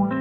Wow.